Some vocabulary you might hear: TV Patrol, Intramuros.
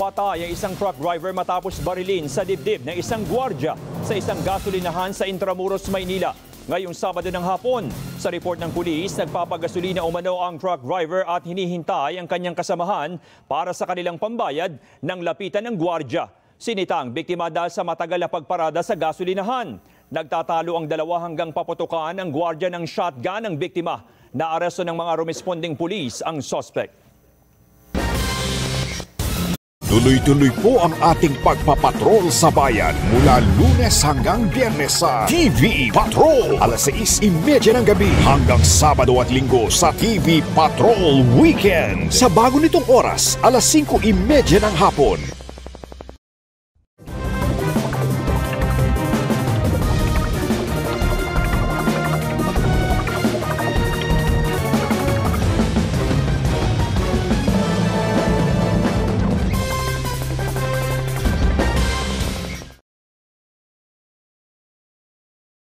Patay ang isang truck driver matapos barilin sa dibdib ng isang gwardiya sa isang gasolinahan sa Intramuros, Maynila. Ngayong Sabado ng hapon, sa report ng pulis, nagpapagasolina umano ang truck driver at hinihintay ang kanyang kasamahan para sa kanilang pambayad ng lapitan ng gwardiya. Sinita ang biktima dahil sa matagal na pagparada sa gasolinahan. Nagtatalo ang dalawa hanggang paputukan ang gwardiya ng shotgun ng biktima. Naaresto ng mga rumesponding pulis ang suspect. Tuloy-tuloy po ang ating pagpapatrol sa bayan mula Lunes hanggang Biyernes sa TV Patrol. Alas 6:30 ng gabi hanggang Sabado at Linggo sa TV Patrol Weekend. Sa bago nitong oras, alas 5:30 ng hapon.